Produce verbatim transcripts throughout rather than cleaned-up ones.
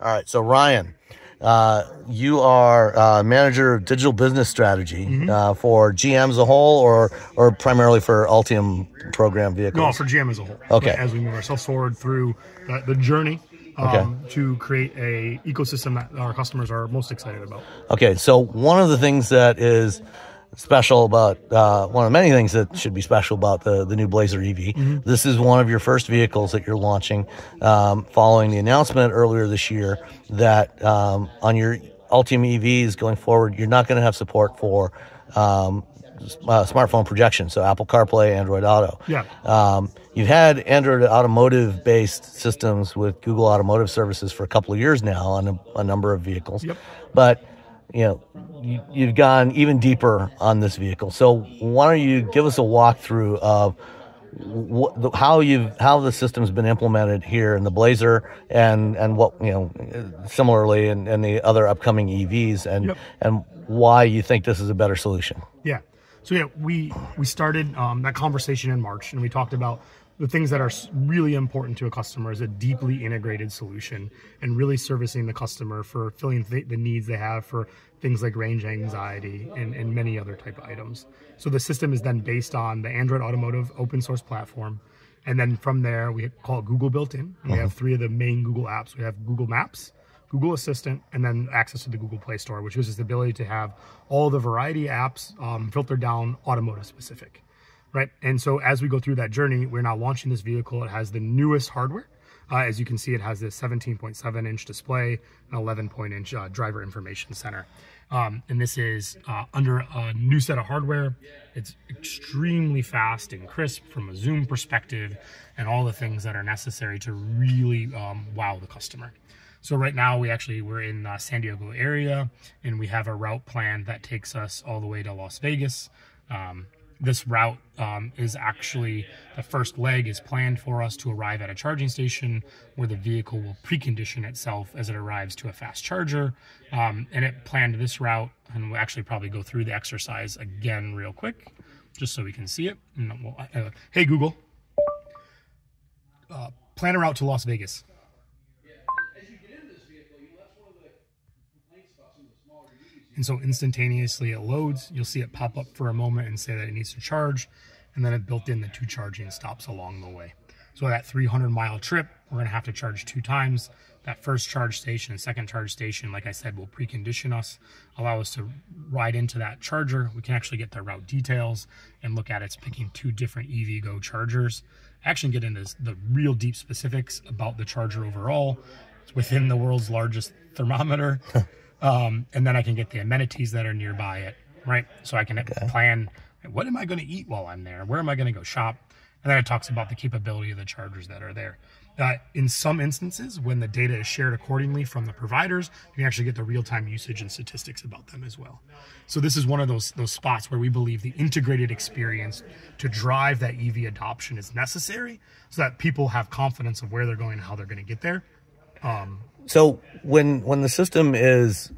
All right. So Ryan, uh, you are uh, manager of digital business strategy mm-hmm. uh, for G M as a whole, or or primarily for Altium program vehicles. No, for G M as a whole. Okay. As we move ourselves forward through the, the journey. Okay. Um, to create a ecosystem that our customers are most excited about. Okay, so one of the things that is special about, uh, one of many things that should be special about the, the new Blazer E V, mm-hmm. this is one of your first vehicles that you're launching um, following the announcement earlier this year that um, on your Altium E Vs going forward, you're not going to have support for um, uh, smartphone projection, so Apple CarPlay, Android Auto. Yeah. Um, You've had Android Automotive-based systems with Google Automotive Services for a couple of years now on a, a number of vehicles, yep. but you know you, you've gone even deeper on this vehicle. So why don't you give us a walkthrough of wh how you how the system's been implemented here in the Blazer, and and what you know similarly in, in the other upcoming E Vs, and yep. and why you think this is a better solution? Yeah. So yeah, we we started um, that conversation in March, and we talked about the things that are really important to a customer is a deeply integrated solution and really servicing the customer for filling th the needs they have for things like range anxiety and, and many other type of items. So the system is then based on the Android Automotive open source platform. And then from there, we call it Google built-in. And we have three of the main Google apps. We have Google Maps, Google Assistant, and then access to the Google Play Store, which gives us the ability to have all the variety apps um, filtered down automotive specific. Right. And so as we go through that journey, we're now launching this vehicle. It has the newest hardware. Uh, as you can see, it has this seventeen point seven inch display and eleven point inch uh, driver information center. Um, and this is uh, under a new set of hardware. It's extremely fast and crisp from a zoom perspective and all the things that are necessary to really um, wow the customer. So right now we actually, we're in the San Diego area, and we have a route plan that takes us all the way to Las Vegas. Um, This route um, is actually, the first leg is planned for us to arrive at a charging station where the vehicle will precondition itself as it arrives to a fast charger. Um, and it planned this route, and we'll actually probably go through the exercise again real quick, just so we can see it. And we'll, uh, hey, Google, uh, plan a route to Las Vegas. And so instantaneously it loads. You'll see it pop up for a moment and say that it needs to charge. And then it built in the two charging stops along the way. So that three hundred mile trip, we're going to have to charge two times. That first charge station and second charge station, like I said, will precondition us, allow us to ride into that charger. We can actually get the route details and look at it's picking two different EVgo chargers. Actually get into the real deep specifics about the charger overall. It's within the world's largest thermometer. Um, and then I can get the amenities that are nearby it, right? So I can okay. plan, what am I going to eat while I'm there? Where am I going to go shop? And then it talks about the capability of the chargers that are there. Uh, in some instances, when the data is shared accordingly from the providers, you can actually get the real-time usage and statistics about them as well. So this is one of those, those spots where we believe the integrated experience to drive that E V adoption is necessary so that people have confidence of where they're going and how they're going to get there. Um, so when when the system is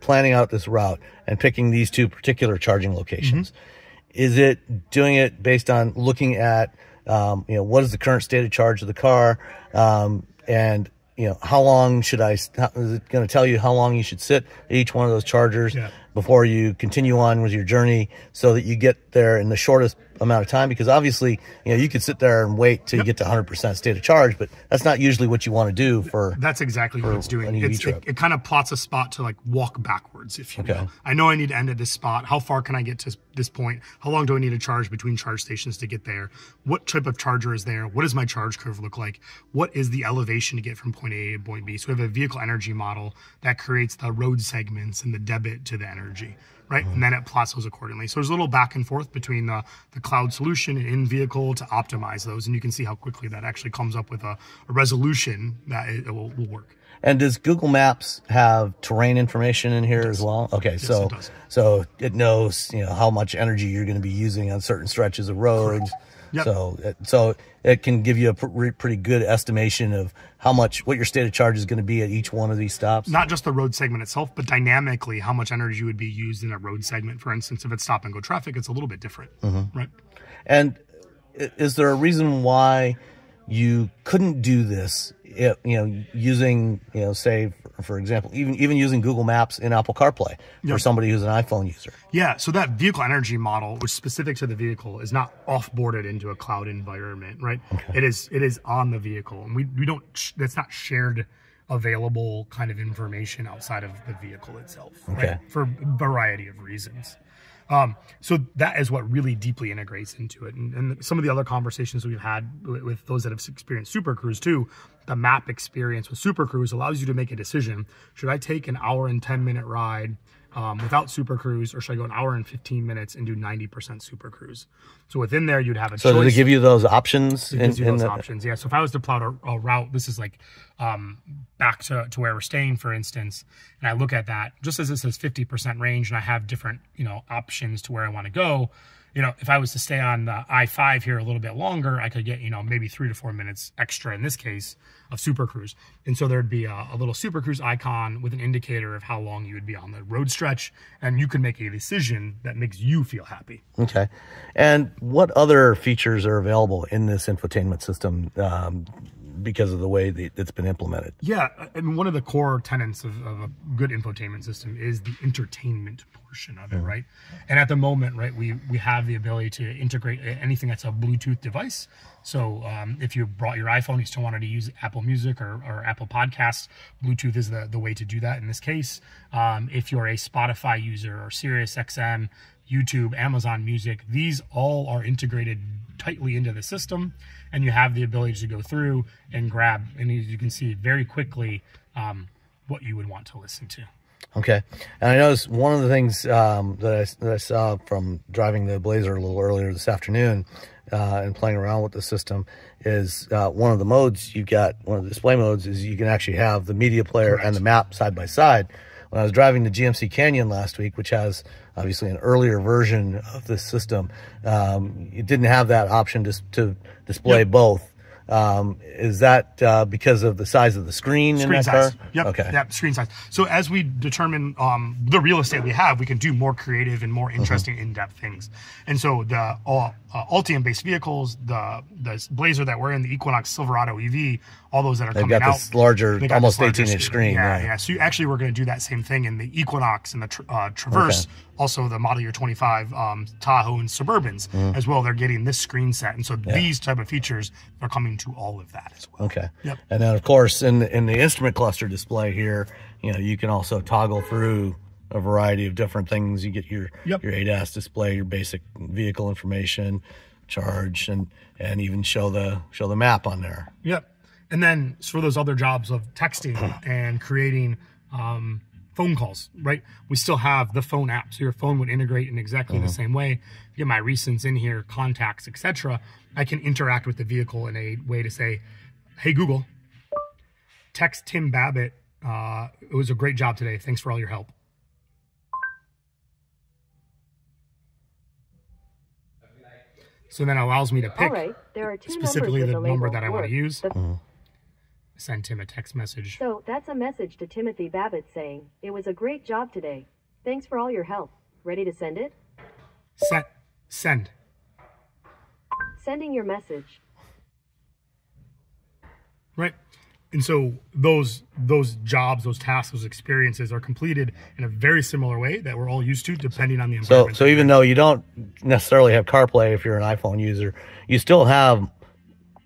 planning out this route and picking these two particular charging locations, mm-hmm. is it doing it based on looking at um, you know what is the current state of charge of the car, um, and you know how long should I? How, is it going to tell you how long you should sit at each one of those chargers yeah. before you continue on with your journey, so that you get there in the shortest amount of time? Because obviously, you know, you could sit there and wait till yep. you get to one hundred percent state of charge, but that's not usually what you want to do for That's exactly for what it's doing. It's, it, it kind of plots a spot to like walk backwards, if you okay. will. I know I need to end at this spot. How far can I get to this point? How long do I need to charge between charge stations to get there? What type of charger is there? What does my charge curve look like? What is the elevation to get from point A to point B? So we have a vehicle energy model that creates the road segments and the debit to the energy. Right, and then it plots those accordingly. So there's a little back and forth between the, the cloud solution and in-vehicle to optimize those, and you can see how quickly that actually comes up with a, a resolution that it, it will, will work. And does Google Maps have terrain information in here as well? Okay, yes, so it does. So it knows you know how much energy you're going to be using on certain stretches of roads. Yep. So it, so it can give you a pr pretty good estimation of how much, what your state of charge is going to be at each one of these stops. Not just the road segment itself, but dynamically how much energy would be used in a road segment. For instance, if it's stop and go traffic, it's a little bit different, mm-hmm. right? And is there a reason why you couldn't do this, if, you know, using, you know, say for example, even even using Google Maps in Apple CarPlay for yep. somebody who's an iPhone user. Yeah, so that vehicle energy model, which is specific to the vehicle, is not off-boarded into a cloud environment, right? Okay. It is it is on the vehicle, and we, we don't, that's not shared available kind of information outside of the vehicle itself, okay. right? For a variety of reasons. Um, so that is what really deeply integrates into it. And, and some of the other conversations we've had with, with those that have experienced Super Cruise too, the map experience with Super Cruise allows you to make a decision. Should I take an hour and ten minute ride um, without Super Cruise, or should I go an hour and fifteen minutes and do ninety percent Super Cruise? So within there, you'd have a so choice. So they give you those options? It gives in, you those in the... options, yeah. So if I was to plot a, a route, this is like um, back to, to where we're staying, for instance, and I look at that, just as it says fifty percent range, and I have different, you know, options to where I want to go. You know, if I was to stay on the I five here a little bit longer, I could get, you know, maybe three to four minutes extra in this case of Super Cruise. And so there'd be a, a little Super Cruise icon with an indicator of how long you would be on the road stretch, and you can make a decision that makes you feel happy. Okay. And what other features are available in this infotainment system um, because of the way that it's been implemented? Yeah. I mean, one of the core tenets of, of a good infotainment system is the entertainment portion of it, mm-hmm. right? And at the moment, right, we, we have the ability to integrate anything that's a Bluetooth device. So um, if you brought your iPhone, you still wanted to use Apple Music or, or Apple Podcasts, Bluetooth is the, the way to do that in this case. Um, if you're a Spotify user or Sirius X M, YouTube, Amazon Music, these all are integrated tightly into the system, and you have the ability to go through and grab, and as you can see very quickly, um, what you would want to listen to. Okay. And I noticed one of the things um, that, I, that I saw from driving the Blazer a little earlier this afternoon uh, and playing around with the system is uh, one of the modes you've got, one of the display modes is you can actually have the media player Correct. and the map side by side. When I was driving the G M C Canyon last week, which has obviously an earlier version of this system, um, it didn't have that option to, to display yep. both. Um, is that uh, because of the size of the screen, screen in that size. car? Yep. Okay. Yep. Screen size. So as we determine um, the real estate we have, we can do more creative and more interesting, mm-hmm. in-depth things. And so the uh, Altium-based vehicles, the the Blazer that we're in, the Equinox, Silverado E V, all those that are They've coming out, got this larger, almost eighteen-inch screen. Yeah, right. yeah. So you actually, we're going to do that same thing in the Equinox and the tra uh, Traverse. Okay. Also, the model year twenty-five um, Tahoe and Suburbans mm. as well. They're getting this screen set, and so yeah. these type of features are coming to all of that as well. Okay. Yep. And then, of course, in in the instrument cluster display here, you know, you can also toggle through a variety of different things. You get your yep. your A D A S display, your basic vehicle information, charge, and and even show the show the map on there. Yep. And then for those other jobs of texting and creating. Um, phone calls, right? We still have the phone app. So your phone would integrate in exactly mm-hmm. the same way. Get my recents in here, contacts, et cetera. I can interact with the vehicle in a way to say, hey, Google, text Tim Babbitt. Uh, it was a great job today. Thanks for all your help. So then it allows me to pick all right. there are two specifically numbers the, the number that I want to use. Mm-hmm. Send him a text message. So that's a message to Timothy Babbitt saying, it was a great job today. Thanks for all your help. Ready to send it? Send. Send. Sending your message. Right. And so those those jobs, those tasks, those experiences are completed in a very similar way that we're all used to, depending on the environment. So, so even though you don't necessarily have CarPlay if you're an iPhone user, you still have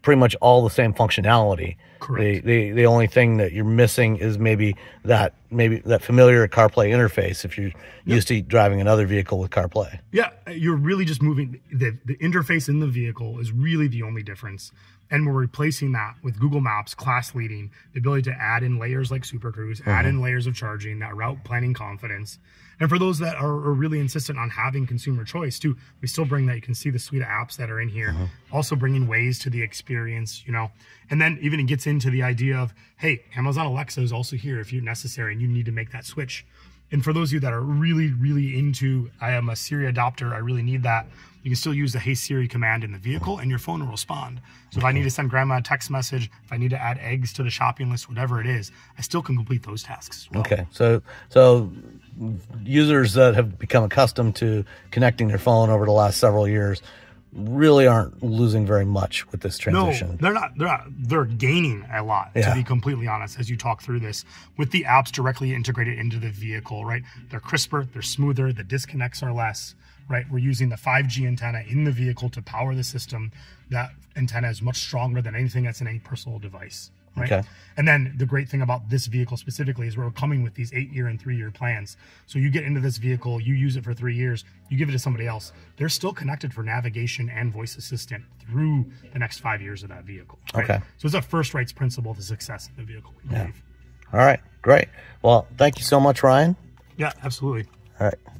pretty much all the same functionality. Correct. The, the, the only thing that you're missing is maybe that maybe that familiar CarPlay interface if you're yep. used to driving another vehicle with CarPlay. Yeah, you're really just moving. The, the interface in the vehicle is really the only difference. And we're replacing that with Google Maps, class leading, the ability to add in layers like Super Cruise, mm-hmm. add in layers of charging, that route planning confidence. And for those that are, are really insistent on having consumer choice too, we still bring that. You can see the suite of apps that are in here, mm-hmm. also bringing Waze to the experience, you know, and then even it gets into the idea of, hey, Amazon Alexa is also here if you're necessary and you need to make that switch. And for those of you that are really, really into, I am a Siri adopter, I really need that, you can still use the Hey Siri command in the vehicle and your phone will respond. So if I need to send grandma a text message, if I need to add eggs to the shopping list, whatever it is, I still can complete those tasks as well. Okay, so, so users that have become accustomed to connecting their phone over the last several years really aren't losing very much with this transition. No, they're not. They're not. They're gaining a lot, yeah. to be completely honest, as you talk through this, with the apps directly integrated into the vehicle, right? They're crisper, they're smoother, the disconnects are less, right? We're using the five G antenna in the vehicle to power the system. That antenna is much stronger than anything that's in any personal device, right? Okay. And then the great thing about this vehicle specifically is we're coming with these eight-year and three-year plans. So you get into this vehicle, you use it for three years, you give it to somebody else, they're still connected for navigation and voice assistant through the next five years of that vehicle. Right? Okay. So it's a first rights principle to success of the vehicle. Yeah. All right, great. Well, thank you so much, Ryan. Yeah, absolutely. All right.